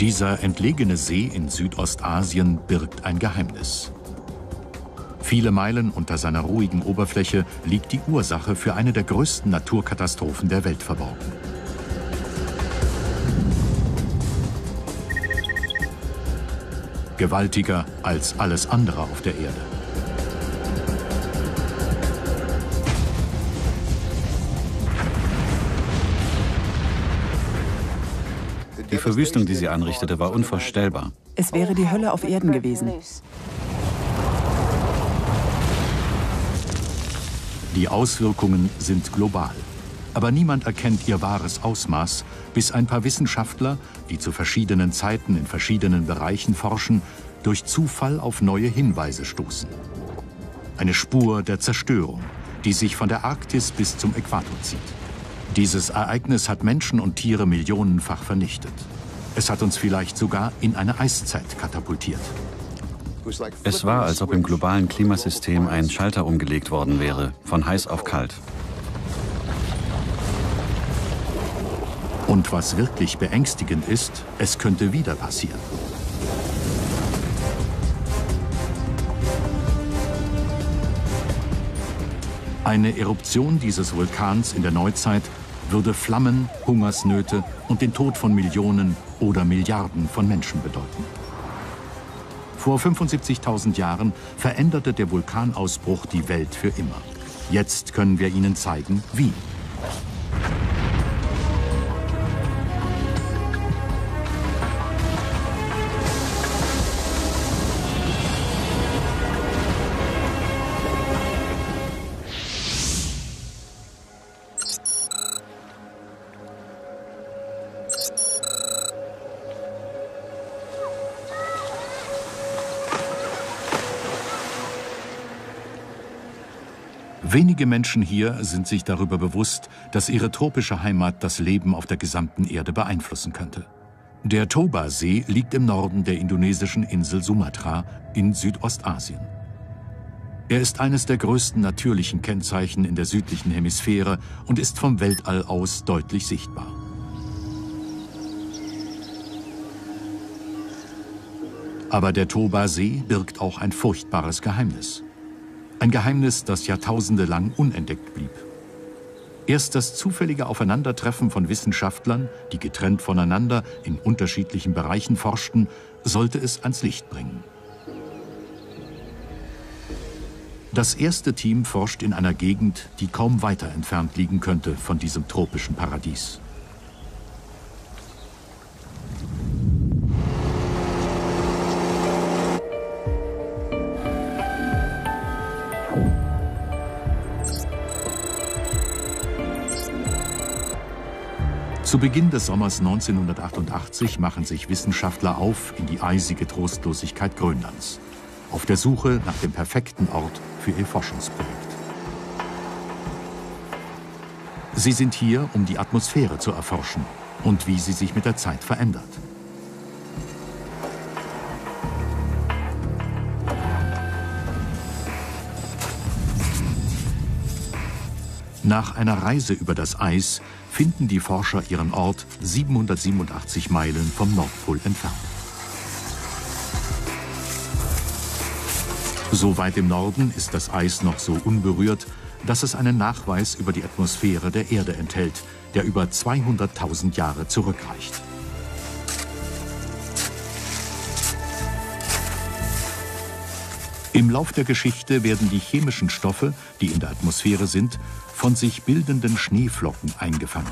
Dieser entlegene See in Südostasien birgt ein Geheimnis. Viele Meilen unter seiner ruhigen Oberfläche liegt die Ursache für eine der größten Naturkatastrophen der Welt verborgen. Gewaltiger als alles andere auf der Erde. Die Verwüstung, die sie anrichtete, war unvorstellbar. Es wäre die Hölle auf Erden gewesen. Die Auswirkungen sind global. Aber niemand erkennt ihr wahres Ausmaß, bis ein paar Wissenschaftler, die zu verschiedenen Zeiten in verschiedenen Bereichen forschen, durch Zufall auf neue Hinweise stoßen. Eine Spur der Zerstörung, die sich von der Arktis bis zum Äquator zieht. Dieses Ereignis hat Menschen und Tiere millionenfach vernichtet. Es hat uns vielleicht sogar in eine Eiszeit katapultiert. Es war, als ob im globalen Klimasystem ein Schalter umgelegt worden wäre, von heiß auf kalt. Und was wirklich beängstigend ist, es könnte wieder passieren. Eine Eruption dieses Vulkans in der Neuzeit würde Flammen, Hungersnöte und den Tod von Millionen oder Milliarden von Menschen bedeuten. Vor 75.000 Jahren veränderte der Vulkanausbruch die Welt für immer. Jetzt können wir Ihnen zeigen, wie. Wenige Menschen hier sind sich darüber bewusst, dass ihre tropische Heimat das Leben auf der gesamten Erde beeinflussen könnte. Der Toba-See liegt im Norden der indonesischen Insel Sumatra in Südostasien. Er ist eines der größten natürlichen Kennzeichen in der südlichen Hemisphäre und ist vom Weltall aus deutlich sichtbar. Aber der Toba-See birgt auch ein furchtbares Geheimnis. Ein Geheimnis, das Jahrtausende lang unentdeckt blieb. Erst das zufällige Aufeinandertreffen von Wissenschaftlern, die getrennt voneinander in unterschiedlichen Bereichen forschten, sollte es ans Licht bringen. Das erste Team forscht in einer Gegend, die kaum weiter entfernt liegen könnte von diesem tropischen Paradies. Zu Beginn des Sommers 1988 machen sich Wissenschaftler auf in die eisige Trostlosigkeit Grönlands, auf der Suche nach dem perfekten Ort für ihr Forschungsprojekt. Sie sind hier, um die Atmosphäre zu erforschen und wie sie sich mit der Zeit verändert. Nach einer Reise über das Eis finden die Forscher ihren Ort 787 Meilen vom Nordpol entfernt. So weit im Norden ist das Eis noch so unberührt, dass es einen Nachweis über die Atmosphäre der Erde enthält, der über 200.000 Jahre zurückreicht. Im Lauf der Geschichte werden die chemischen Stoffe, die in der Atmosphäre sind, von sich bildenden Schneeflocken eingefangen.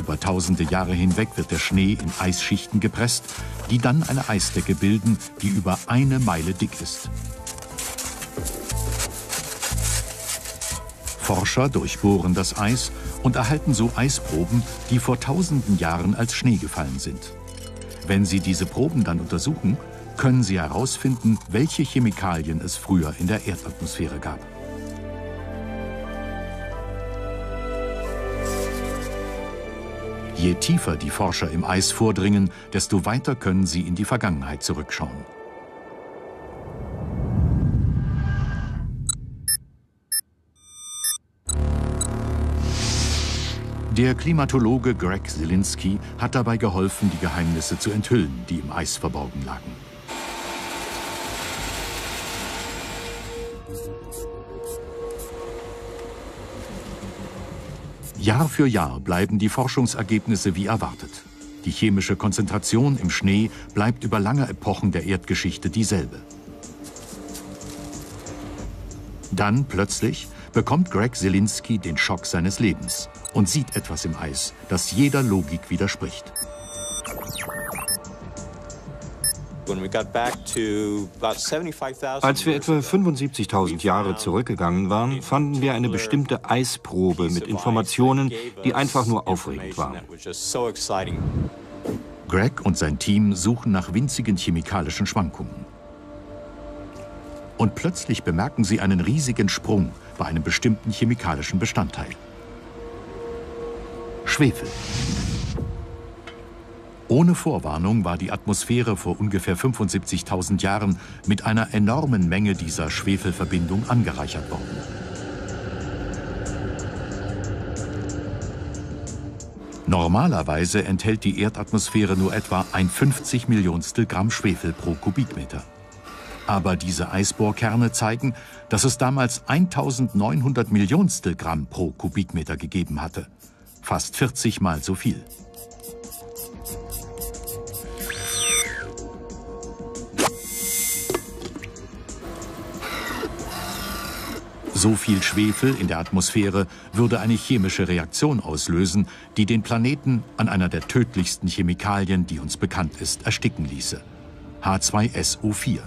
Über tausende Jahre hinweg wird der Schnee in Eisschichten gepresst, die dann eine Eisdecke bilden, die über 1 Meile dick ist. Forscher durchbohren das Eis und erhalten so Eisproben, die vor tausenden Jahren als Schnee gefallen sind. Wenn sie diese Proben dann untersuchen, können sie herausfinden, welche Chemikalien es früher in der Erdatmosphäre gab. Je tiefer die Forscher im Eis vordringen, desto weiter können sie in die Vergangenheit zurückschauen. Der Klimatologe Greg Zielinski hat dabei geholfen, die Geheimnisse zu enthüllen, die im Eis verborgen lagen. Jahr für Jahr bleiben die Forschungsergebnisse wie erwartet. Die chemische Konzentration im Schnee bleibt über lange Epochen der Erdgeschichte dieselbe. Dann plötzlich bekommt Greg Zielinski den Schock seines Lebens und sieht etwas im Eis, das jeder Logik widerspricht. Als wir etwa 75.000 Jahre zurückgegangen waren, fanden wir eine bestimmte Eisprobe mit Informationen, die einfach nur aufregend waren. Greg und sein Team suchen nach winzigen chemikalischen Schwankungen. Und plötzlich bemerken sie einen riesigen Sprung bei einem bestimmten chemikalischen Bestandteil. Schwefel. Ohne Vorwarnung war die Atmosphäre vor ungefähr 75.000 Jahren mit einer enormen Menge dieser Schwefelverbindung angereichert worden. Normalerweise enthält die Erdatmosphäre nur etwa ein 50 Millionstel Gramm Schwefel pro Kubikmeter. Aber diese Eisbohrkerne zeigen, dass es damals 1900 Millionstel Gramm pro Kubikmeter gegeben hatte. Fast 40 Mal so viel. So viel Schwefel in der Atmosphäre würde eine chemische Reaktion auslösen, die den Planeten an einer der tödlichsten Chemikalien, die uns bekannt ist, ersticken ließe. H2SO4.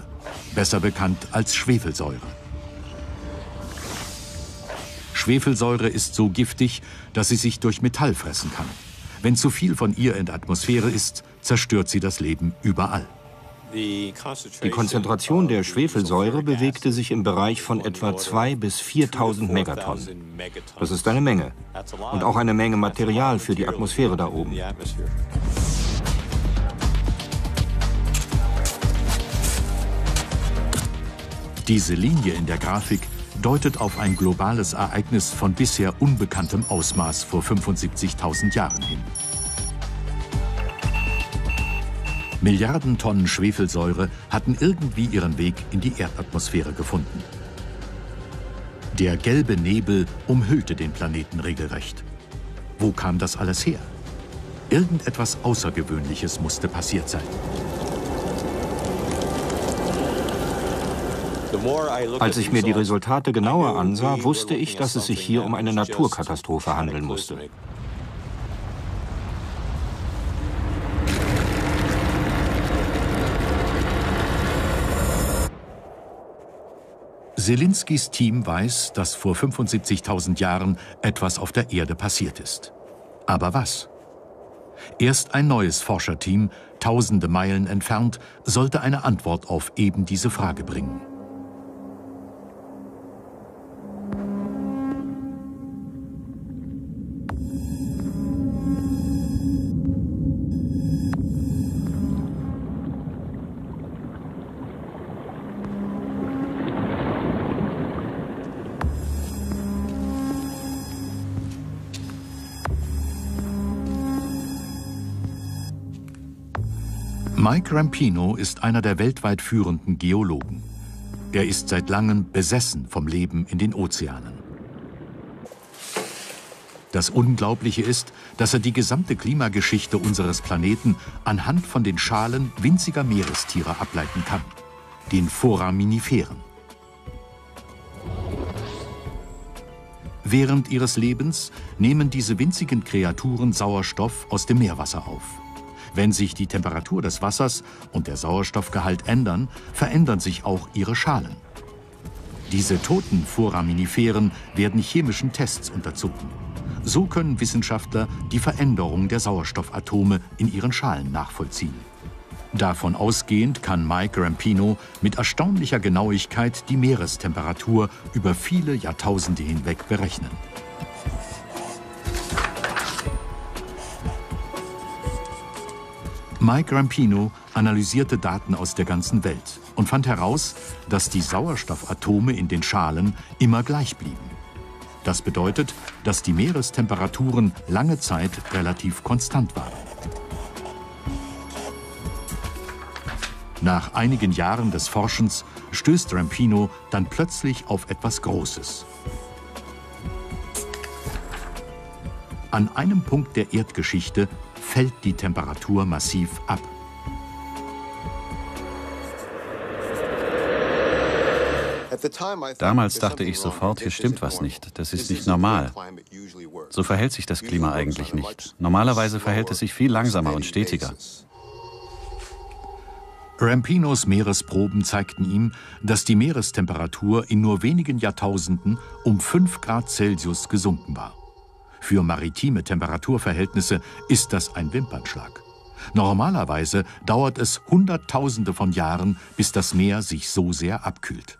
Besser bekannt als Schwefelsäure. Schwefelsäure ist so giftig, dass sie sich durch Metall fressen kann. Wenn zu viel von ihr in der Atmosphäre ist, zerstört sie das Leben überall. Die Konzentration der Schwefelsäure bewegte sich im Bereich von etwa 2.000 bis 4.000 Megatonnen. Das ist eine Menge. Und auch eine Menge Material für die Atmosphäre da oben. Diese Linie in der Grafik deutet auf ein globales Ereignis von bisher unbekanntem Ausmaß vor 75.000 Jahren hin. Milliarden Tonnen Schwefelsäure hatten irgendwie ihren Weg in die Erdatmosphäre gefunden. Der gelbe Nebel umhüllte den Planeten regelrecht. Wo kam das alles her? Irgendetwas Außergewöhnliches musste passiert sein. Als ich mir die Resultate genauer ansah, wusste ich, dass es sich hier um eine Naturkatastrophe handeln musste. Zielinskis Team weiß, dass vor 75.000 Jahren etwas auf der Erde passiert ist. Aber was? Erst ein neues Forscherteam, tausende Meilen entfernt, sollte eine Antwort auf eben diese Frage bringen. Mike Rampino ist einer der weltweit führenden Geologen. Er ist seit langem besessen vom Leben in den Ozeanen. Das Unglaubliche ist, dass er die gesamte Klimageschichte unseres Planeten anhand von den Schalen winziger Meerestiere ableiten kann, den Foraminiferen. Während ihres Lebens nehmen diese winzigen Kreaturen Sauerstoff aus dem Meerwasser auf. Wenn sich die Temperatur des Wassers und der Sauerstoffgehalt ändern, verändern sich auch ihre Schalen. Diese toten Foraminiferen werden chemischen Tests unterzogen. So können Wissenschaftler die Veränderung der Sauerstoffatome in ihren Schalen nachvollziehen. Davon ausgehend kann Mike Rampino mit erstaunlicher Genauigkeit die Meerestemperatur über viele Jahrtausende hinweg berechnen. Mike Rampino analysierte Daten aus der ganzen Welt und fand heraus, dass die Sauerstoffatome in den Schalen immer gleich blieben. Das bedeutet, dass die Meerestemperaturen lange Zeit relativ konstant waren. Nach einigen Jahren des Forschens stößt Rampino dann plötzlich auf etwas Großes. An einem Punkt der Erdgeschichte fällt die Temperatur massiv ab. Damals dachte ich sofort, hier stimmt was nicht, das ist nicht normal. So verhält sich das Klima eigentlich nicht. Normalerweise verhält es sich viel langsamer und stetiger. Rampinos Meeresproben zeigten ihm, dass die Meerestemperatur in nur wenigen Jahrtausenden um 5 Grad Celsius gesunken war. Für maritime Temperaturverhältnisse ist das ein Wimpernschlag. Normalerweise dauert es Hunderttausende von Jahren, bis das Meer sich so sehr abkühlt.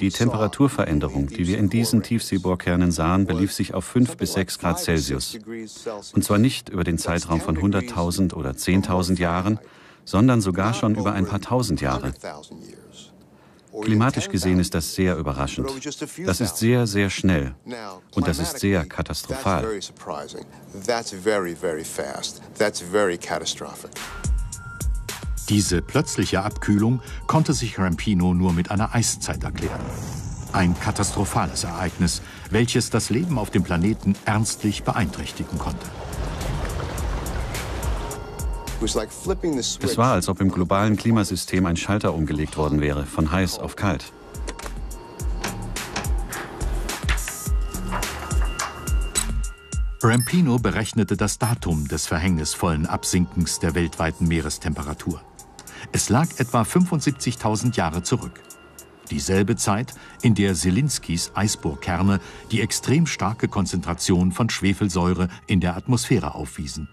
Die Temperaturveränderung, die wir in diesen Tiefseebohrkernen sahen, belief sich auf 5 bis 6 Grad Celsius. Und zwar nicht über den Zeitraum von 100.000 oder 10.000 Jahren, sondern sogar schon über ein paar tausend Jahre. Klimatisch gesehen ist das sehr überraschend. Das ist sehr, sehr schnell. Und das ist sehr katastrophal. Diese plötzliche Abkühlung konnte sich Rampino nur mit einer Eiszeit erklären. Ein katastrophales Ereignis, welches das Leben auf dem Planeten ernstlich beeinträchtigen konnte. Es war, als ob im globalen Klimasystem ein Schalter umgelegt worden wäre, von heiß auf kalt. Rampino berechnete das Datum des verhängnisvollen Absinkens der weltweiten Meerestemperatur. Es lag etwa 75.000 Jahre zurück. Dieselbe Zeit, in der Zielinskis Eisbohrkerne die extrem starke Konzentration von Schwefelsäure in der Atmosphäre aufwiesen.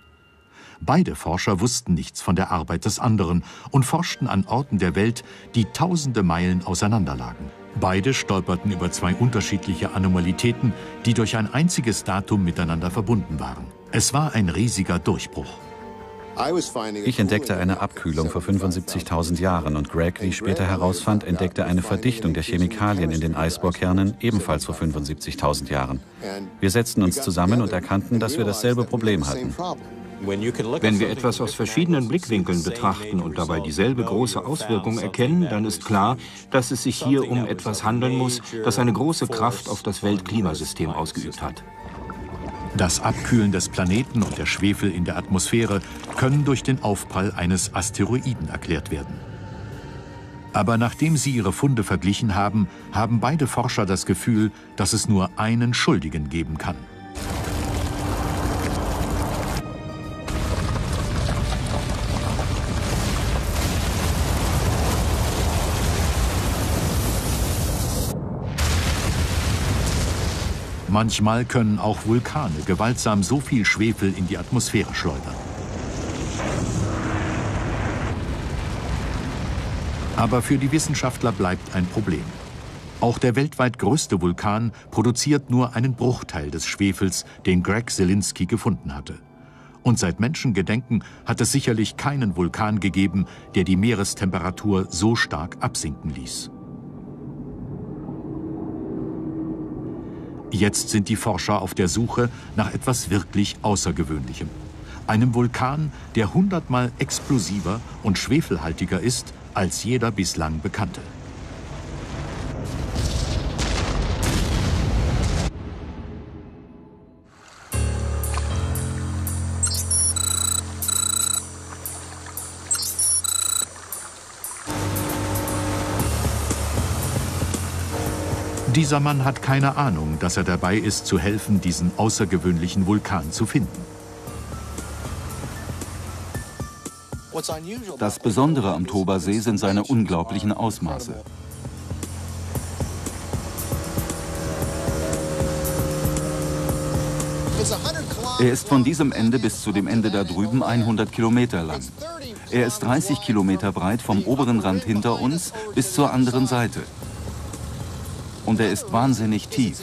Beide Forscher wussten nichts von der Arbeit des anderen und forschten an Orten der Welt, die tausende Meilen auseinanderlagen. Beide stolperten über 2 unterschiedliche Anomalitäten, die durch ein einziges Datum miteinander verbunden waren. Es war ein riesiger Durchbruch. Ich entdeckte eine Abkühlung vor 75.000 Jahren und Greg, wie ich später herausfand, entdeckte eine Verdichtung der Chemikalien in den Eisbohrkernen, ebenfalls vor 75.000 Jahren. Wir setzten uns zusammen und erkannten, dass wir dasselbe Problem hatten. Wenn wir etwas aus verschiedenen Blickwinkeln betrachten und dabei dieselbe große Auswirkung erkennen, dann ist klar, dass es sich hier um etwas handeln muss, das eine große Kraft auf das Weltklimasystem ausgeübt hat. Das Abkühlen des Planeten und der Schwefel in der Atmosphäre können durch den Aufprall eines Asteroiden erklärt werden. Aber nachdem sie ihre Funde verglichen haben, haben beide Forscher das Gefühl, dass es nur einen Schuldigen geben kann. Manchmal können auch Vulkane gewaltsam so viel Schwefel in die Atmosphäre schleudern. Aber für die Wissenschaftler bleibt ein Problem. Auch der weltweit größte Vulkan produziert nur einen Bruchteil des Schwefels, den Greg Zielinski gefunden hatte. Und seit Menschengedenken hat es sicherlich keinen Vulkan gegeben, der die Meerestemperatur so stark absinken ließ. Jetzt sind die Forscher auf der Suche nach etwas wirklich Außergewöhnlichem. Einem Vulkan, der 100-mal explosiver und schwefelhaltiger ist als jeder bislang bekannte. Dieser Mann hat keine Ahnung, dass er dabei ist, zu helfen, diesen außergewöhnlichen Vulkan zu finden. Das Besondere am Toba-See sind seine unglaublichen Ausmaße. Er ist von diesem Ende bis zu dem Ende da drüben 100 Kilometer lang. Er ist 30 Kilometer breit vom oberen Rand hinter uns bis zur anderen Seite. Und er ist wahnsinnig tief.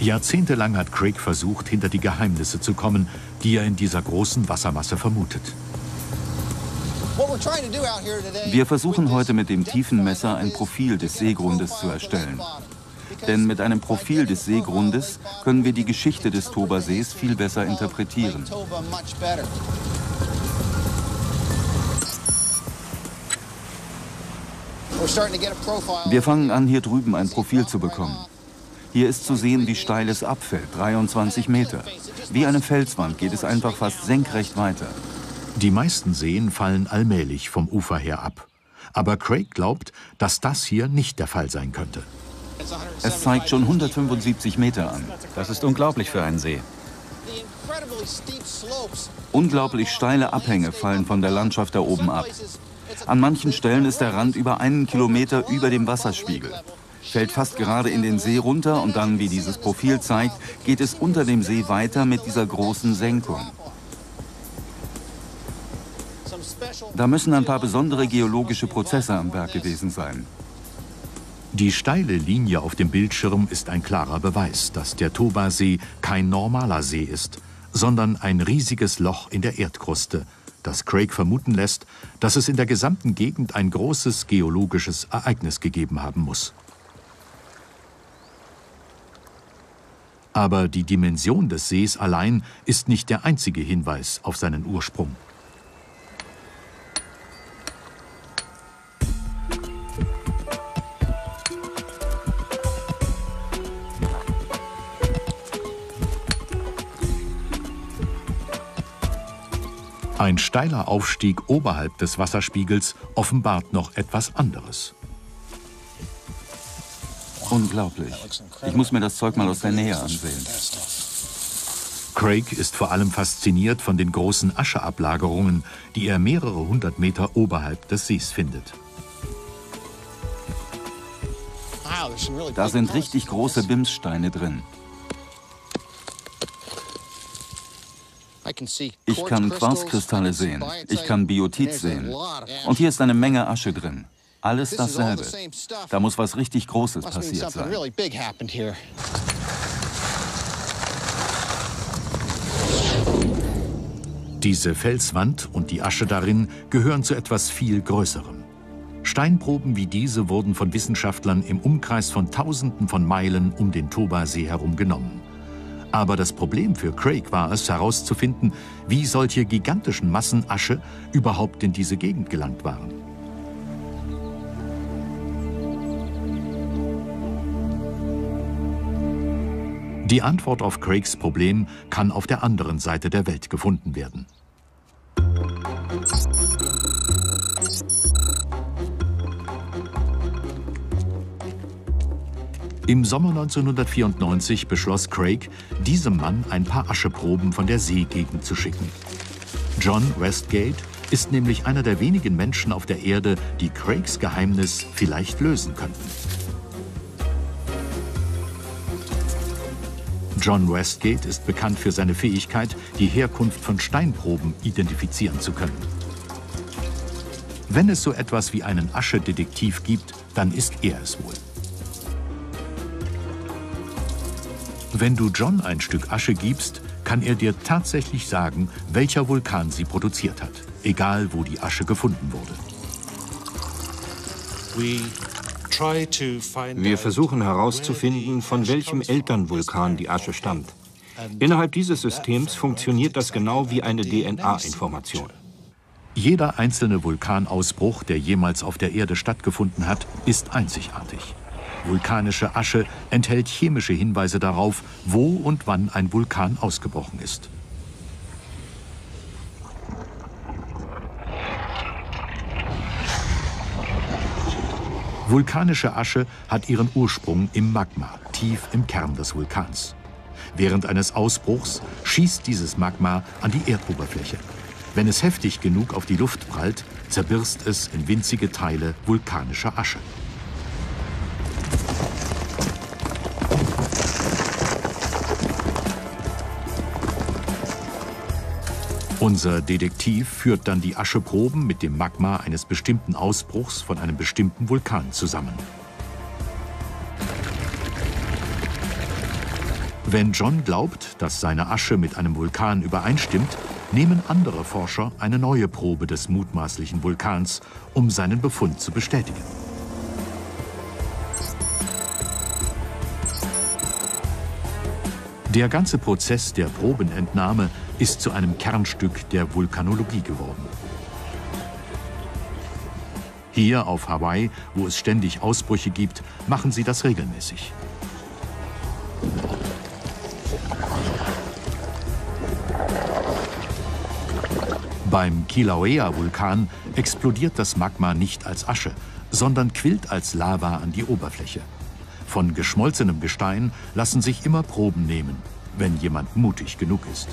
Jahrzehntelang hat Craig versucht, hinter die Geheimnisse zu kommen, die er in dieser großen Wassermasse vermutet. Wir versuchen heute mit dem Tiefenmesser ein Profil des Seegrundes zu erstellen. Denn mit einem Profil des Seegrundes können wir die Geschichte des Toba-Sees viel besser interpretieren. Wir fangen an, hier drüben ein Profil zu bekommen. Hier ist zu sehen, wie steil es abfällt, 23 Meter. Wie eine Felswand geht es einfach fast senkrecht weiter. Die meisten Seen fallen allmählich vom Ufer her ab. Aber Craig glaubt, dass das hier nicht der Fall sein könnte. Es zeigt schon 175 Meter an. Das ist unglaublich für einen See. Unglaublich steile Abhänge fallen von der Landschaft da oben ab. An manchen Stellen ist der Rand über 1 Kilometer über dem Wasserspiegel. Fällt fast gerade in den See runter und dann, wie dieses Profil zeigt, geht es unter dem See weiter mit dieser großen Senkung. Da müssen ein paar besondere geologische Prozesse am Werk gewesen sein. Die steile Linie auf dem Bildschirm ist ein klarer Beweis, dass der Toba-See kein normaler See ist, sondern ein riesiges Loch in der Erdkruste, das Craig vermuten lässt, dass es in der gesamten Gegend ein großes geologisches Ereignis gegeben haben muss. Aber die Dimension des Sees allein ist nicht der einzige Hinweis auf seinen Ursprung. Ein steiler Aufstieg oberhalb des Wasserspiegels offenbart noch etwas anderes. Unglaublich. Ich muss mir das Zeug mal aus der Nähe ansehen. Craig ist vor allem fasziniert von den großen Ascheablagerungen, die er mehrere 100 Meter oberhalb des Sees findet. Da sind richtig große Bimssteine drin. Ich kann Quarzkristalle sehen, ich kann Biotit sehen. Und hier ist eine Menge Asche drin. Alles dasselbe. Da muss was richtig Großes passiert sein. Diese Felswand und die Asche darin gehören zu etwas viel Größerem. Steinproben wie diese wurden von Wissenschaftlern im Umkreis von Tausenden von Meilen um den Toba-See herum genommen. Aber das Problem für Craig war es, herauszufinden, wie solche gigantischen Massen Asche überhaupt in diese Gegend gelangt waren. Die Antwort auf Craigs Problem kann auf der anderen Seite der Welt gefunden werden. Im Sommer 1994 beschloss Craig, diesem Mann ein paar Ascheproben von der Seegegend zu schicken. John Westgate ist nämlich einer der wenigen Menschen auf der Erde, die Craigs Geheimnis vielleicht lösen könnten. John Westgate ist bekannt für seine Fähigkeit, die Herkunft von Steinproben identifizieren zu können. Wenn es so etwas wie einen Aschedetektiv gibt, dann ist er es wohl. Wenn du John ein Stück Asche gibst, kann er dir tatsächlich sagen, welcher Vulkan sie produziert hat, egal wo die Asche gefunden wurde. Wir versuchen herauszufinden, von welchem Elternvulkan die Asche stammt. Innerhalb dieses Systems funktioniert das genau wie eine DNA-Information. Jeder einzelne Vulkanausbruch, der jemals auf der Erde stattgefunden hat, ist einzigartig. Vulkanische Asche enthält chemische Hinweise darauf, wo und wann ein Vulkan ausgebrochen ist. Vulkanische Asche hat ihren Ursprung im Magma, tief im Kern des Vulkans. Während eines Ausbruchs schießt dieses Magma an die Erdoberfläche. Wenn es heftig genug auf die Luft prallt, zerbricht es in winzige Teile vulkanischer Asche. Unser Detektiv führt dann die Ascheproben mit dem Magma eines bestimmten Ausbruchs von einem bestimmten Vulkan zusammen. Wenn John glaubt, dass seine Asche mit einem Vulkan übereinstimmt, nehmen andere Forscher eine neue Probe des mutmaßlichen Vulkans, um seinen Befund zu bestätigen. Der ganze Prozess der Probenentnahme ist zu einem Kernstück der Vulkanologie geworden. Hier auf Hawaii, wo es ständig Ausbrüche gibt, machen sie das regelmäßig. Beim Kilauea-Vulkan explodiert das Magma nicht als Asche, sondern quillt als Lava an die Oberfläche. Von geschmolzenem Gestein lassen sich immer Proben nehmen, wenn jemand mutig genug ist.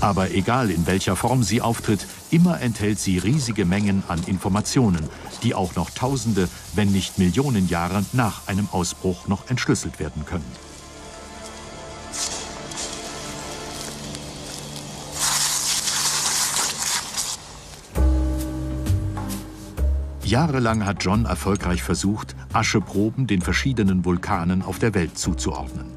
Aber egal in welcher Form sie auftritt, immer enthält sie riesige Mengen an Informationen, die auch noch Tausende, wenn nicht Millionen Jahre nach einem Ausbruch noch entschlüsselt werden können. Jahrelang hat John erfolgreich versucht, Ascheproben den verschiedenen Vulkanen auf der Welt zuzuordnen.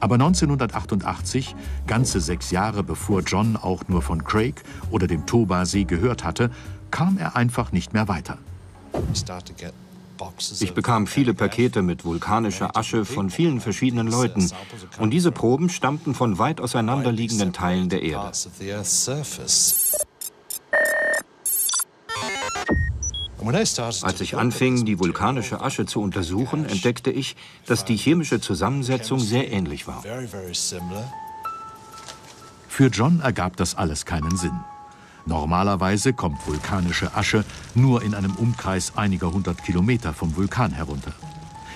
Aber 1988, ganze 6 Jahre bevor John auch nur von Craig oder dem Toba-See gehört hatte, kam er einfach nicht mehr weiter. Ich bekam viele Pakete mit vulkanischer Asche von vielen verschiedenen Leuten. Und diese Proben stammten von weit auseinanderliegenden Teilen der Erde. Als ich anfing, die vulkanische Asche zu untersuchen, entdeckte ich, dass die chemische Zusammensetzung sehr ähnlich war. Für John ergab das alles keinen Sinn. Normalerweise kommt vulkanische Asche nur in einem Umkreis einiger hundert Kilometer vom Vulkan herunter.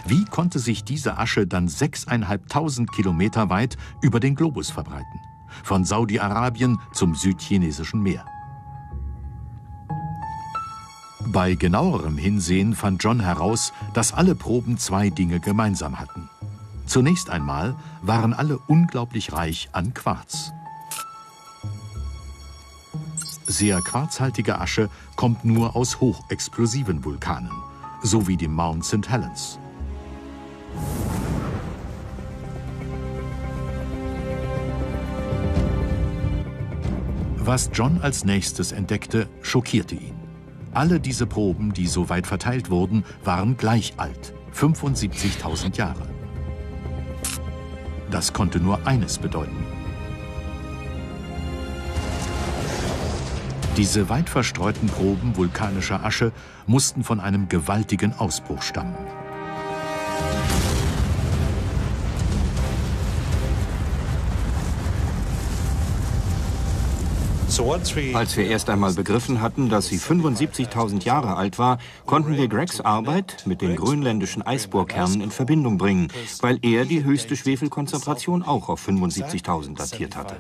Wie konnte sich diese Asche dann 6.500 Kilometer weit über den Globus verbreiten? Von Saudi-Arabien zum südchinesischen Meer. Bei genauerem Hinsehen fand John heraus, dass alle Proben zwei Dinge gemeinsam hatten. Zunächst einmal waren alle unglaublich reich an Quarz. Sehr quarzhaltige Asche kommt nur aus hochexplosiven Vulkanen, so wie dem Mount St. Helens. Was John als nächstes entdeckte, schockierte ihn. Alle diese Proben, die so weit verteilt wurden, waren gleich alt, 75.000 Jahre. Das konnte nur eines bedeuten. Diese weit verstreuten Proben vulkanischer Asche mussten von einem gewaltigen Ausbruch stammen. Als wir erst einmal begriffen hatten, dass sie 75.000 Jahre alt war, konnten wir Gregs Arbeit mit den grönländischen Eisbohrkernen in Verbindung bringen, weil er die höchste Schwefelkonzentration auch auf 75.000 datiert hatte.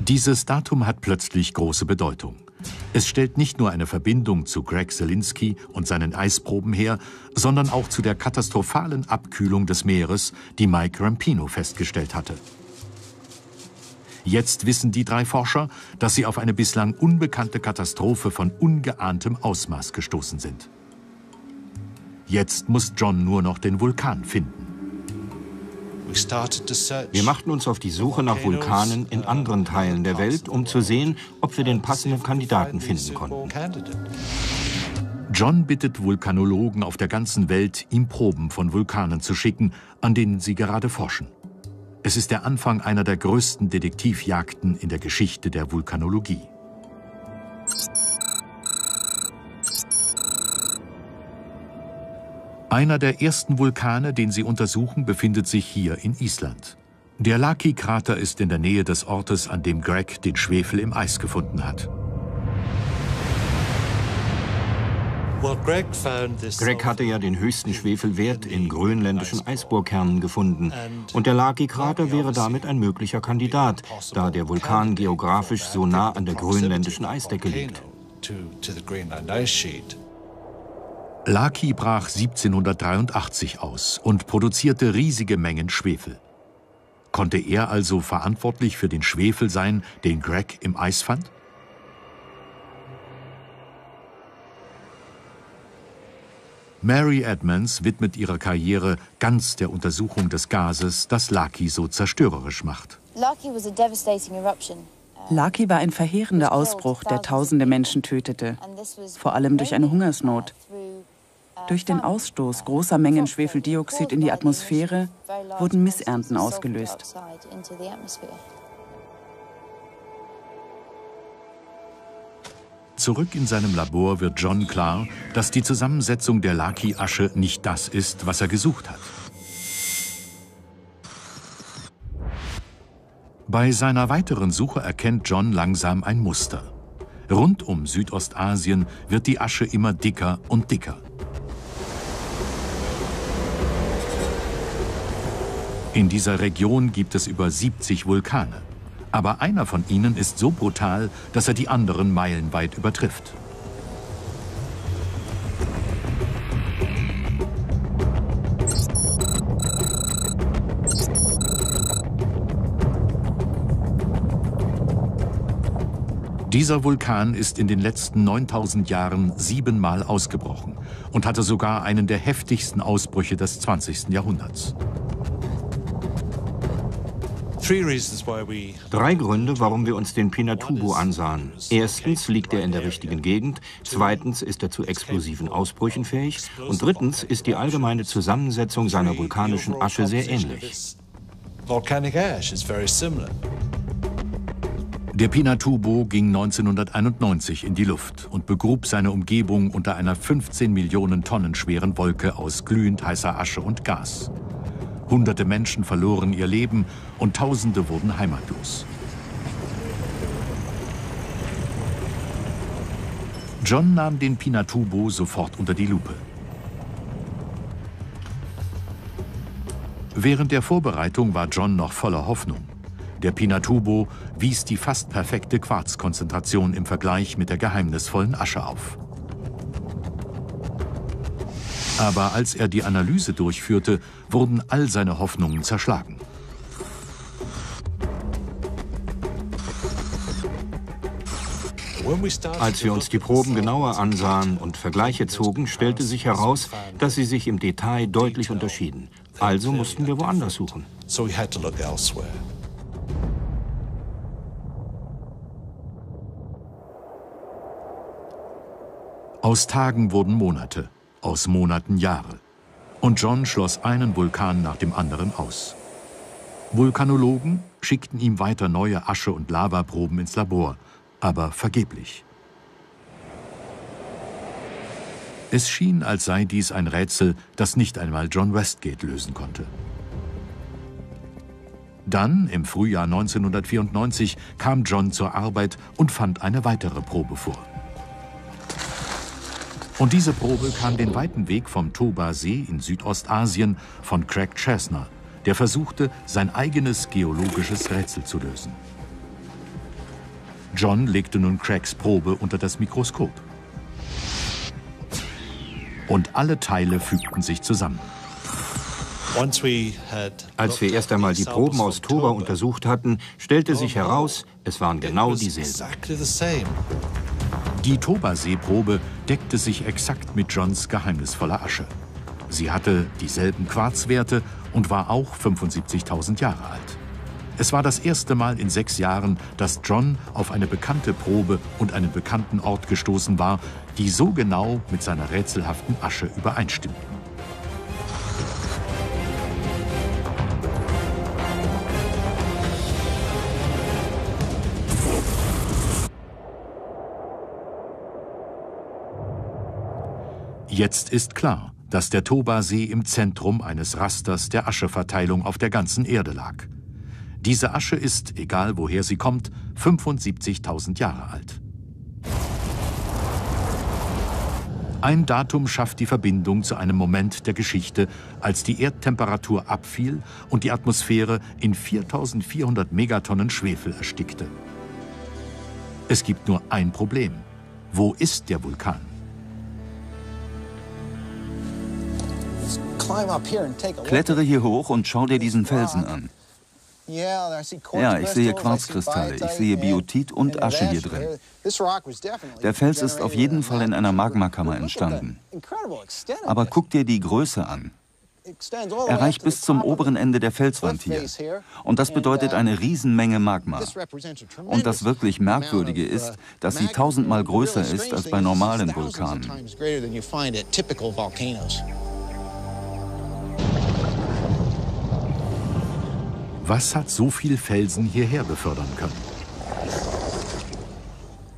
Dieses Datum hat plötzlich große Bedeutung. Es stellt nicht nur eine Verbindung zu Greg Zielinski und seinen Eisproben her, sondern auch zu der katastrophalen Abkühlung des Meeres, die Mike Rampino festgestellt hatte. Jetzt wissen die drei Forscher, dass sie auf eine bislang unbekannte Katastrophe von ungeahntem Ausmaß gestoßen sind. Jetzt muss John nur noch den Vulkan finden. Wir machten uns auf die Suche nach Vulkanen in anderen Teilen der Welt, um zu sehen, ob wir den passenden Kandidaten finden konnten. John bittet Vulkanologen auf der ganzen Welt, ihm Proben von Vulkanen zu schicken, an denen sie gerade forschen. Es ist der Anfang einer der größten Detektivjagden in der Geschichte der Vulkanologie. Einer der ersten Vulkane, den sie untersuchen, befindet sich hier in Island. Der Laki-Krater ist in der Nähe des Ortes, an dem Greg den Schwefel im Eis gefunden hat. Greg hatte ja den höchsten Schwefelwert in grönländischen Eisbohrkernen gefunden. Und der Laki-Krater wäre damit ein möglicher Kandidat, da der Vulkan geografisch so nah an der grönländischen Eisdecke liegt. Laki brach 1783 aus und produzierte riesige Mengen Schwefel. Konnte er also verantwortlich für den Schwefel sein, den Greg im Eis fand? Mary Edmonds widmet ihre Karriere ganz der Untersuchung des Gases, das Laki so zerstörerisch macht. Laki war ein verheerender Ausbruch, der tausende Menschen tötete, vor allem durch eine Hungersnot. Durch den Ausstoß großer Mengen Schwefeldioxid in die Atmosphäre wurden Missernten ausgelöst. Zurück in seinem Labor wird John klar, dass die Zusammensetzung der Laki-Asche nicht das ist, was er gesucht hat. Bei seiner weiteren Suche erkennt John langsam ein Muster. Rund um Südostasien wird die Asche immer dicker und dicker. In dieser Region gibt es über 70 Vulkane. Aber einer von ihnen ist so brutal, dass er die anderen meilenweit übertrifft. Dieser Vulkan ist in den letzten 9000 Jahren 7-mal ausgebrochen und hatte sogar einen der heftigsten Ausbrüche des 20. Jahrhunderts. 3 Gründe, warum wir uns den Pinatubo ansahen. Erstens liegt er in der richtigen Gegend, zweitens ist er zu explosiven Ausbrüchen fähig und drittens ist die allgemeine Zusammensetzung seiner vulkanischen Asche sehr ähnlich. Der Pinatubo ging 1991 in die Luft und begrub seine Umgebung unter einer 15 Millionen Tonnen schweren Wolke aus glühend heißer Asche und Gas. Hunderte Menschen verloren ihr Leben und Tausende wurden heimatlos. John nahm den Pinatubo sofort unter die Lupe. Während der Vorbereitung war John noch voller Hoffnung. Der Pinatubo wies die fast perfekte Quarzkonzentration im Vergleich mit der geheimnisvollen Asche auf. Aber als er die Analyse durchführte, wurden all seine Hoffnungen zerschlagen. Als wir uns die Proben genauer ansahen und Vergleiche zogen, stellte sich heraus, dass sie sich im Detail deutlich unterschieden. Also mussten wir woanders suchen. Aus Tagen wurden Monate. Aus Monaten Jahre. Und John schloss einen Vulkan nach dem anderen aus. Vulkanologen schickten ihm weiter neue Asche- und Lavaproben ins Labor, aber vergeblich. Es schien, als sei dies ein Rätsel, das nicht einmal John Westgate lösen konnte. Dann, im Frühjahr 1994, kam John zur Arbeit und fand eine weitere Probe vor. Und diese Probe kam den weiten Weg vom Toba-See in Südostasien von Craig Chesner, der versuchte, sein eigenes geologisches Rätsel zu lösen. John legte nun Craigs Probe unter das Mikroskop. Und alle Teile fügten sich zusammen. Als wir erst einmal die Proben aus Toba untersucht hatten, stellte sich heraus, es waren genau dieselben. Die Toba-See-Probe deckte sich exakt mit Johns geheimnisvoller Asche. Sie hatte dieselben Quarzwerte und war auch 75.000 Jahre alt. Es war das erste Mal in 6 Jahren, dass John auf eine bekannte Probe und einen bekannten Ort gestoßen war, die so genau mit seiner rätselhaften Asche übereinstimmten. Jetzt ist klar, dass der Toba-See im Zentrum eines Rasters der Ascheverteilung auf der ganzen Erde lag. Diese Asche ist, egal woher sie kommt, 75.000 Jahre alt. Ein Datum schafft die Verbindung zu einem Moment der Geschichte, als die Erdtemperatur abfiel und die Atmosphäre in 4.400 Megatonnen Schwefel erstickte. Es gibt nur ein Problem. Wo ist der Vulkan? Klettere hier hoch und schau dir diesen Felsen an. Ja, ich sehe Quarzkristalle, ich sehe Biotit und Asche hier drin. Der Fels ist auf jeden Fall in einer Magmakammer entstanden. Aber guck dir die Größe an. Er reicht bis zum oberen Ende der Felswand hier. Und das bedeutet eine Riesenmenge Magma. Und das wirklich Merkwürdige ist, dass sie 1000-mal größer ist als bei normalen Vulkanen. Was hat so viel Felsen hierher befördern können?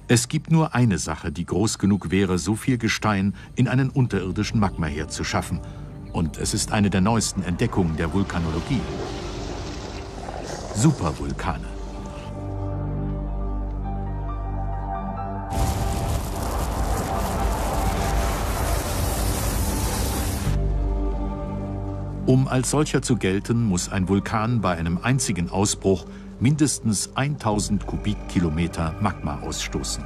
Es gibt nur eine Sache, die groß genug wäre, so viel Gestein in einen unterirdischen Magmaherd zu schaffen. Und es ist eine der neuesten Entdeckungen der Vulkanologie. Supervulkane. Um als solcher zu gelten, muss ein Vulkan bei einem einzigen Ausbruch mindestens 1000 Kubikkilometer Magma ausstoßen.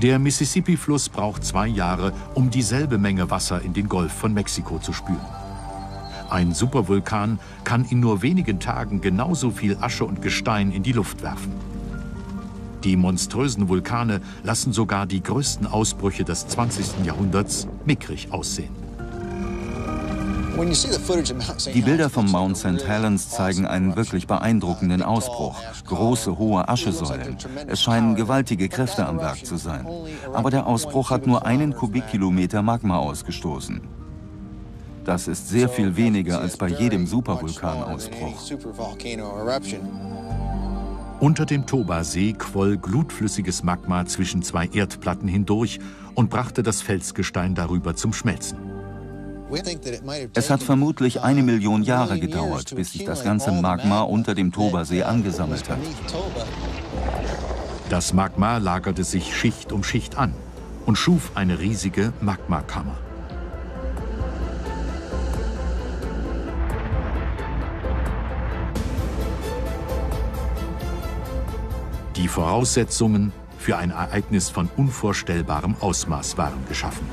Der Mississippi-Fluss braucht 2 Jahre, um dieselbe Menge Wasser in den Golf von Mexiko zu spülen. Ein Supervulkan kann in nur wenigen Tagen genauso viel Asche und Gestein in die Luft werfen. Die monströsen Vulkane lassen sogar die größten Ausbrüche des 20. Jahrhunderts mickrig aussehen. Die Bilder vom Mount St. Helens zeigen einen wirklich beeindruckenden Ausbruch. Große, hohe Aschesäulen. Es scheinen gewaltige Kräfte am Werk zu sein. Aber der Ausbruch hat nur 1 Kubikkilometer Magma ausgestoßen. Das ist sehr viel weniger als bei jedem Supervulkanausbruch. Unter dem Toba-See quoll glutflüssiges Magma zwischen 2 Erdplatten hindurch und brachte das Felsgestein darüber zum Schmelzen. Es hat vermutlich 1 Million Jahre gedauert, bis sich das ganze Magma unter dem Toba-See angesammelt hat. Das Magma lagerte sich Schicht um Schicht an und schuf eine riesige Magmakammer. Die Voraussetzungen für ein Ereignis von unvorstellbarem Ausmaß waren geschaffen.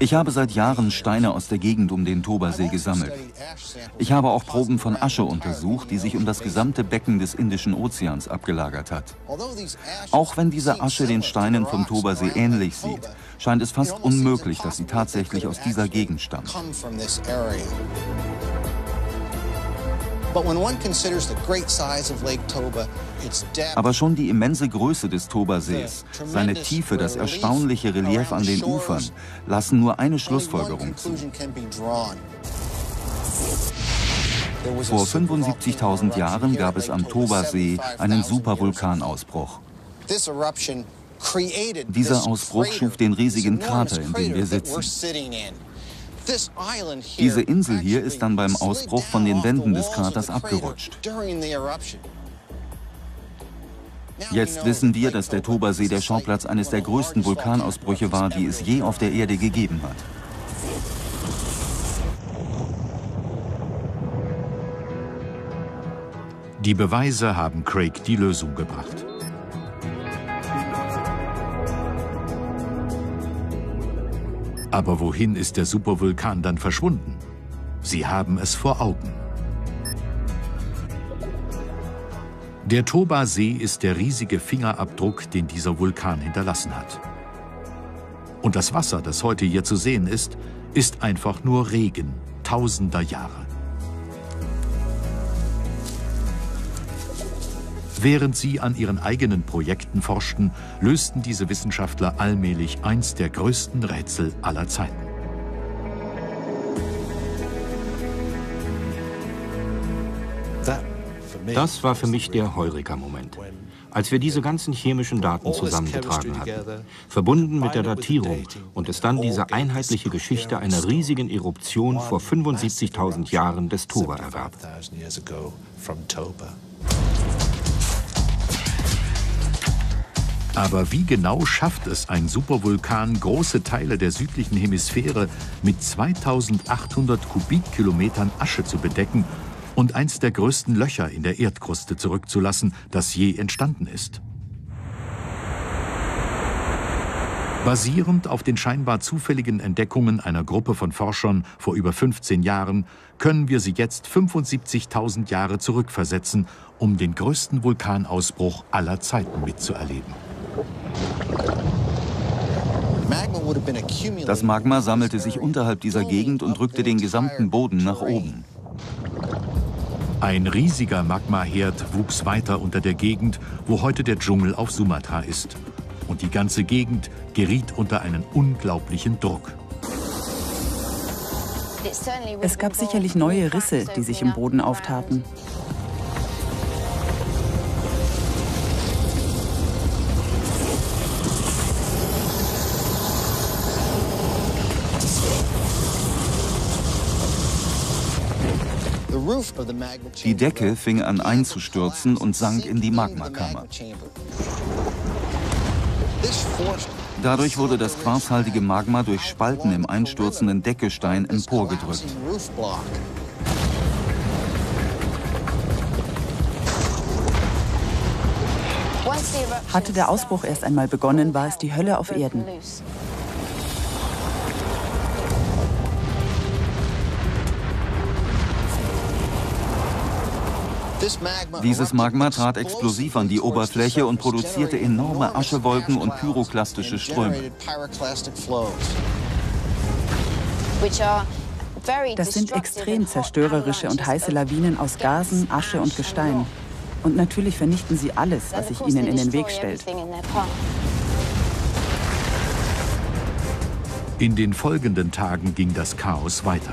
Ich habe seit Jahren Steine aus der Gegend um den Toba-See gesammelt. Ich habe auch Proben von Asche untersucht, die sich um das gesamte Becken des Indischen Ozeans abgelagert hat. Auch wenn diese Asche den Steinen vom Toba-See ähnlich sieht, scheint es fast unmöglich, dass sie tatsächlich aus dieser Gegend stammt. Aber schon die immense Größe des Toba-Sees, seine Tiefe, das erstaunliche Relief an den Ufern, lassen nur eine Schlussfolgerung zu. Vor 75.000 Jahren gab es am Toba-See einen Supervulkanausbruch. Dieser Ausbruch schuf den riesigen Krater, in dem wir sitzen. Diese Insel hier ist dann beim Ausbruch von den Wänden des Kraters abgerutscht. Jetzt wissen wir, dass der Toba-See der Schauplatz eines der größten Vulkanausbrüche war, die es je auf der Erde gegeben hat. Die Beweise haben Craig die Lösung gebracht. Aber wohin ist der Supervulkan dann verschwunden? Sie haben es vor Augen. Der Toba-See ist der riesige Fingerabdruck, den dieser Vulkan hinterlassen hat. Und das Wasser, das heute hier zu sehen ist einfach nur Regen tausender Jahre. Während sie an ihren eigenen Projekten forschten, lösten diese Wissenschaftler allmählich eins der größten Rätsel aller Zeiten. Das war für mich der Heureka-Moment, als wir diese ganzen chemischen Daten zusammengetragen hatten, verbunden mit der Datierung, und es dann diese einheitliche Geschichte einer riesigen Eruption vor 75.000 Jahren des Toba ergab. Aber wie genau schafft es ein Supervulkan, große Teile der südlichen Hemisphäre mit 2800 Kubikkilometern Asche zu bedecken und eins der größten Löcher in der Erdkruste zurückzulassen, das je entstanden ist? Basierend auf den scheinbar zufälligen Entdeckungen einer Gruppe von Forschern vor über 15 Jahren können wir sie jetzt 75.000 Jahre zurückversetzen, um den größten Vulkanausbruch aller Zeiten mitzuerleben. Das Magma sammelte sich unterhalb dieser Gegend und drückte den gesamten Boden nach oben. Ein riesiger Magmaherd wuchs weiter unter der Gegend, wo heute der Dschungel auf Sumatra ist. Und die ganze Gegend geriet unter einen unglaublichen Druck. Es gab sicherlich neue Risse, die sich im Boden auftaten. Die Decke fing an einzustürzen und sank in die Magmakammer. Dadurch wurde das quarzhaltige Magma durch Spalten im einstürzenden Deckestein emporgedrückt. Hatte der Ausbruch erst einmal begonnen, war es die Hölle auf Erden. Dieses Magma trat explosiv an die Oberfläche und produzierte enorme Aschewolken und pyroklastische Ströme. Das sind extrem zerstörerische und heiße Lawinen aus Gasen, Asche und Gestein. Und natürlich vernichten sie alles, was sich ihnen in den Weg stellt. In den folgenden Tagen ging das Chaos weiter.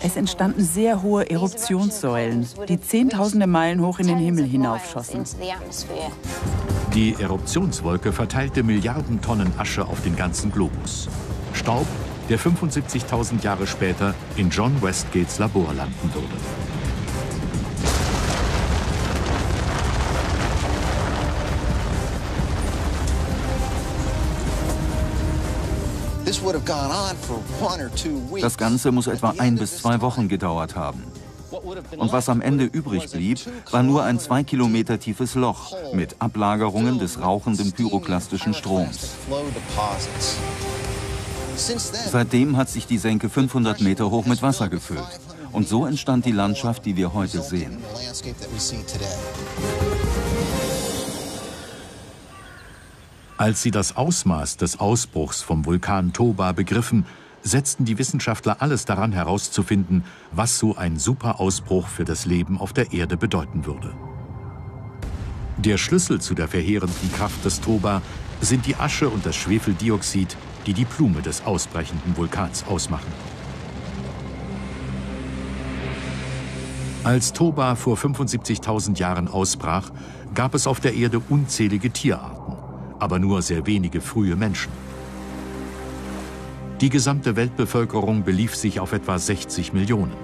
Es entstanden sehr hohe Eruptionssäulen, die zehntausende Meilen hoch in den Himmel hinaufschossen. Die Eruptionswolke verteilte Milliarden Tonnen Asche auf den ganzen Globus. Staub, der 75.000 Jahre später in John Westgates Labor landen würde. Das Ganze muss etwa 1 bis 2 Wochen gedauert haben. Und was am Ende übrig blieb, war nur ein 2 Kilometer tiefes Loch mit Ablagerungen des rauchenden pyroklastischen Stroms. Seitdem hat sich die Senke 500 Meter hoch mit Wasser gefüllt. Und so entstand die Landschaft, die wir heute sehen. Als sie das Ausmaß des Ausbruchs vom Vulkan Toba begriffen, setzten die Wissenschaftler alles daran herauszufinden, was so ein Superausbruch für das Leben auf der Erde bedeuten würde. Der Schlüssel zu der verheerenden Kraft des Toba sind die Asche und das Schwefeldioxid, die die Plume des ausbrechenden Vulkans ausmachen. Als Toba vor 75.000 Jahren ausbrach, gab es auf der Erde unzählige Tierarten, aber nur sehr wenige frühe Menschen. Die gesamte Weltbevölkerung belief sich auf etwa 60 Millionen,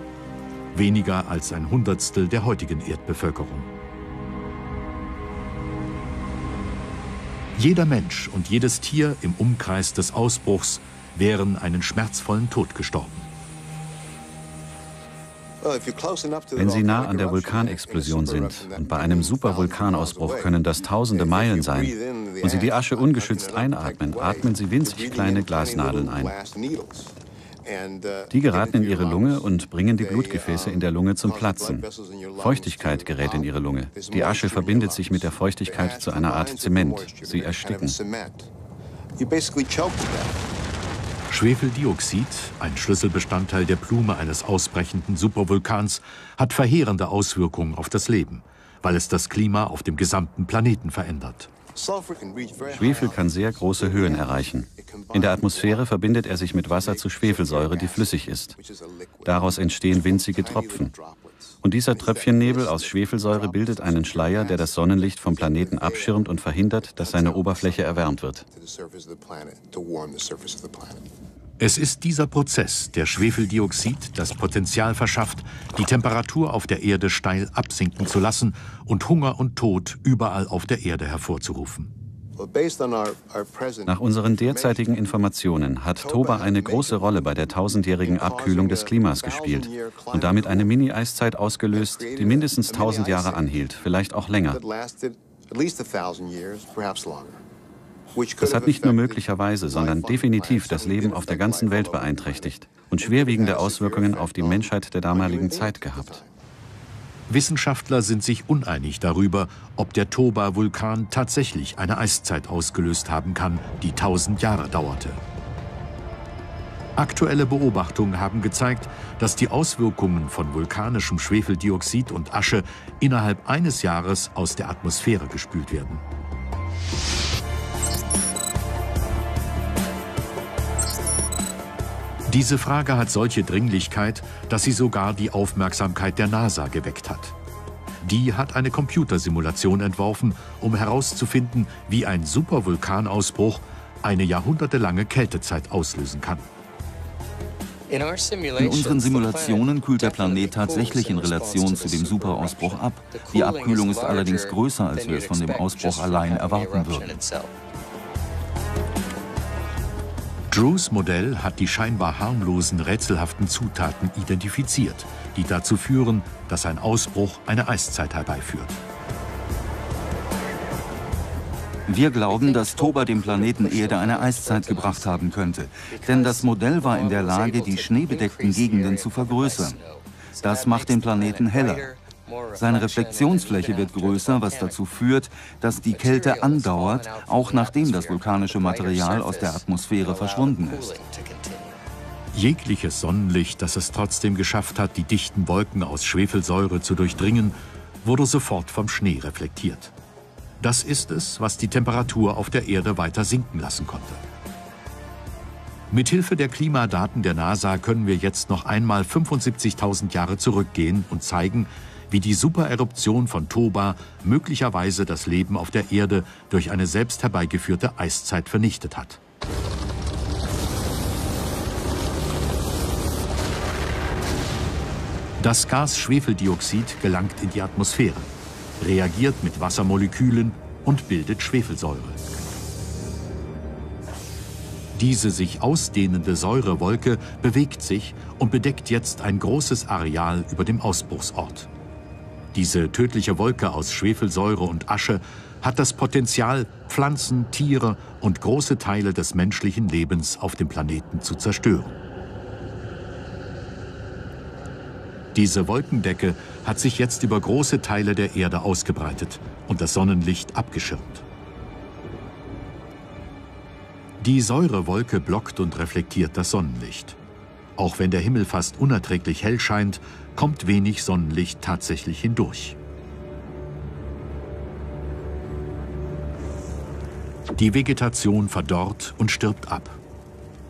weniger als 1/100 der heutigen Erdbevölkerung. Jeder Mensch und jedes Tier im Umkreis des Ausbruchs wären einen schmerzvollen Tod gestorben. Wenn Sie nah an der Vulkanexplosion sind und bei einem Supervulkanausbruch können das tausende Meilen sein, und Sie die Asche ungeschützt einatmen, atmen Sie winzig kleine Glasnadeln ein. Die geraten in Ihre Lunge und bringen die Blutgefäße in der Lunge zum Platzen. Feuchtigkeit gerät in Ihre Lunge. Die Asche verbindet sich mit der Feuchtigkeit zu einer Art Zement. Sie ersticken. Schwefeldioxid, ein Schlüsselbestandteil der Plume eines ausbrechenden Supervulkans, hat verheerende Auswirkungen auf das Leben, weil es das Klima auf dem gesamten Planeten verändert. Schwefel kann sehr große Höhen erreichen. In der Atmosphäre verbindet er sich mit Wasser zu Schwefelsäure, die flüssig ist. Daraus entstehen winzige Tropfen. Und dieser Tröpfchennebel aus Schwefelsäure bildet einen Schleier, der das Sonnenlicht vom Planeten abschirmt und verhindert, dass seine Oberfläche erwärmt wird. Es ist dieser Prozess, der Schwefeldioxid das Potenzial verschafft, die Temperatur auf der Erde steil absinken zu lassen und Hunger und Tod überall auf der Erde hervorzurufen. Nach unseren derzeitigen Informationen hat Toba eine große Rolle bei der tausendjährigen Abkühlung des Klimas gespielt und damit eine Mini-Eiszeit ausgelöst, die mindestens 1000 Jahre anhielt, vielleicht auch länger. Das hat nicht nur möglicherweise, sondern definitiv das Leben auf der ganzen Welt beeinträchtigt und schwerwiegende Auswirkungen auf die Menschheit der damaligen Zeit gehabt. Wissenschaftler sind sich uneinig darüber, ob der Toba-Vulkan tatsächlich eine Eiszeit ausgelöst haben kann, die 1000 Jahre dauerte. Aktuelle Beobachtungen haben gezeigt, dass die Auswirkungen von vulkanischem Schwefeldioxid und Asche innerhalb eines Jahres aus der Atmosphäre gespült werden. Diese Frage hat solche Dringlichkeit, dass sie sogar die Aufmerksamkeit der NASA geweckt hat. Die hat eine Computersimulation entworfen, um herauszufinden, wie ein Supervulkanausbruch eine jahrhundertelange Kältezeit auslösen kann. In unseren Simulationen kühlt der Planet tatsächlich in Relation zu dem Superausbruch ab. Die Abkühlung ist allerdings größer, als wir es von dem Ausbruch allein erwarten würden. Drews Modell hat die scheinbar harmlosen, rätselhaften Zutaten identifiziert, die dazu führen, dass ein Ausbruch eine Eiszeit herbeiführt. Wir glauben, dass Toba dem Planeten Erde eine Eiszeit gebracht haben könnte, denn das Modell war in der Lage, die schneebedeckten Gegenden zu vergrößern. Das macht den Planeten heller. Seine Reflexionsfläche wird größer, was dazu führt, dass die Kälte andauert, auch nachdem das vulkanische Material aus der Atmosphäre verschwunden ist. Jegliches Sonnenlicht, das es trotzdem geschafft hat, die dichten Wolken aus Schwefelsäure zu durchdringen, wurde sofort vom Schnee reflektiert. Das ist es, was die Temperatur auf der Erde weiter sinken lassen konnte. Mithilfe der Klimadaten der NASA können wir jetzt noch einmal 75.000 Jahre zurückgehen und zeigen, wie die Supereruption von Toba möglicherweise das Leben auf der Erde durch eine selbst herbeigeführte Eiszeit vernichtet hat. Das Gas Schwefeldioxid gelangt in die Atmosphäre, reagiert mit Wassermolekülen und bildet Schwefelsäure. Diese sich ausdehnende Säurewolke bewegt sich und bedeckt jetzt ein großes Areal über dem Ausbruchsort. Diese tödliche Wolke aus Schwefelsäure und Asche hat das Potenzial, Pflanzen, Tiere und große Teile des menschlichen Lebens auf dem Planeten zu zerstören. Diese Wolkendecke hat sich jetzt über große Teile der Erde ausgebreitet und das Sonnenlicht abgeschirmt. Die Säurewolke blockt und reflektiert das Sonnenlicht. Auch wenn der Himmel fast unerträglich hell scheint, kommt wenig Sonnenlicht tatsächlich hindurch. Die Vegetation verdorrt und stirbt ab.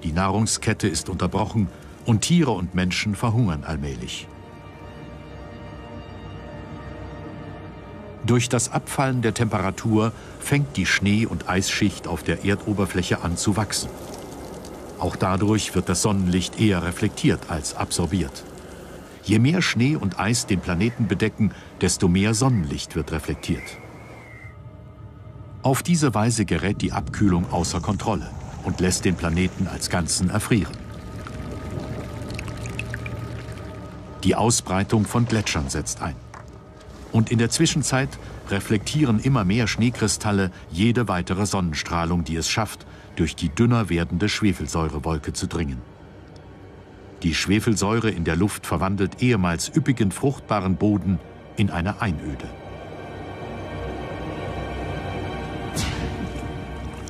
Die Nahrungskette ist unterbrochen und Tiere und Menschen verhungern allmählich. Durch das Abfallen der Temperatur fängt die Schnee- und Eisschicht auf der Erdoberfläche an zu wachsen. Auch dadurch wird das Sonnenlicht eher reflektiert als absorbiert. Je mehr Schnee und Eis den Planeten bedecken, desto mehr Sonnenlicht wird reflektiert. Auf diese Weise gerät die Abkühlung außer Kontrolle und lässt den Planeten als Ganzen erfrieren. Die Ausbreitung von Gletschern setzt ein. Und in der Zwischenzeit reflektieren immer mehr Schneekristalle jede weitere Sonnenstrahlung, die es schafft, durch die dünner werdende Schwefelsäurewolke zu dringen. Die Schwefelsäure in der Luft verwandelt ehemals üppigen, fruchtbaren Boden in eine Einöde.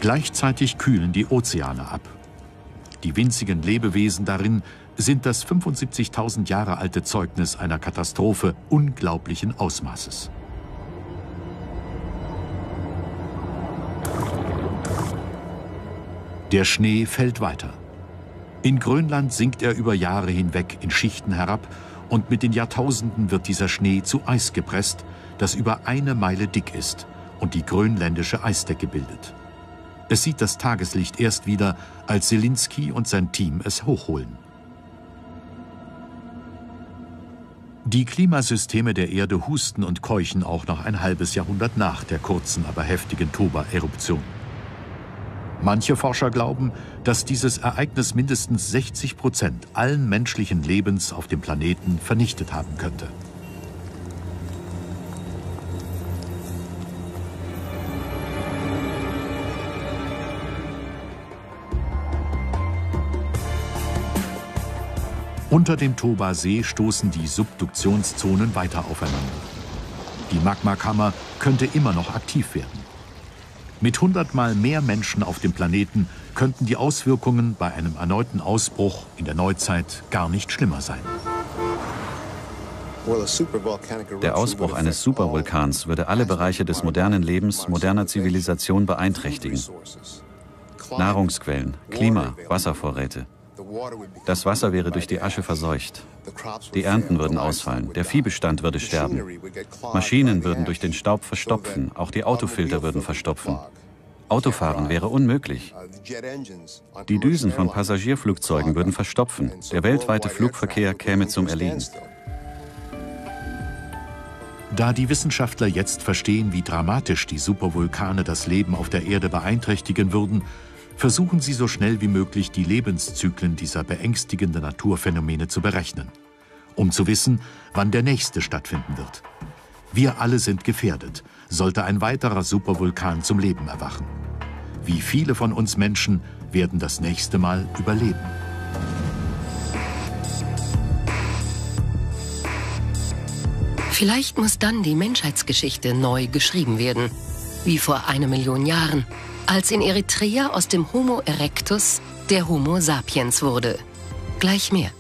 Gleichzeitig kühlen die Ozeane ab. Die winzigen Lebewesen darin sind das 75.000 Jahre alte Zeugnis einer Katastrophe unglaublichen Ausmaßes. Der Schnee fällt weiter. In Grönland sinkt er über Jahre hinweg in Schichten herab und mit den Jahrtausenden wird dieser Schnee zu Eis gepresst, das über 1 Meile dick ist und die grönländische Eisdecke bildet. Es sieht das Tageslicht erst wieder, als Zielinski und sein Team es hochholen. Die Klimasysteme der Erde husten und keuchen auch noch ein halbes Jahrhundert nach der kurzen, aber heftigen Toba-Eruption. Manche Forscher glauben, dass dieses Ereignis mindestens 60% allen menschlichen Lebens auf dem Planeten vernichtet haben könnte. Unter dem Toba-See stoßen die Subduktionszonen weiter aufeinander. Die Magmakammer könnte immer noch aktiv werden. Mit 100-mal mehr Menschen auf dem Planeten könnten die Auswirkungen bei einem erneuten Ausbruch in der Neuzeit gar nicht schlimmer sein. Der Ausbruch eines Supervulkans würde alle Bereiche des modernen Lebens, moderner Zivilisation beeinträchtigen. Nahrungsquellen, Klima, Wasservorräte. Das Wasser wäre durch die Asche verseucht. Die Ernten würden ausfallen, der Viehbestand würde sterben. Maschinen würden durch den Staub verstopfen, auch die Autofilter würden verstopfen. Autofahren wäre unmöglich. Die Düsen von Passagierflugzeugen würden verstopfen, der weltweite Flugverkehr käme zum Erliegen. Da die Wissenschaftler jetzt verstehen, wie dramatisch die Supervulkane das Leben auf der Erde beeinträchtigen würden, versuchen sie so schnell wie möglich, die Lebenszyklen dieser beängstigenden Naturphänomene zu berechnen, um zu wissen, wann der nächste stattfinden wird. Wir alle sind gefährdet, sollte ein weiterer Supervulkan zum Leben erwachen. Wie viele von uns Menschen werden das nächste Mal überleben? Vielleicht muss dann die Menschheitsgeschichte neu geschrieben werden, wie vor 1 Million Jahren. Als in Eritrea aus dem Homo erectus der Homo sapiens wurde. Gleich mehr.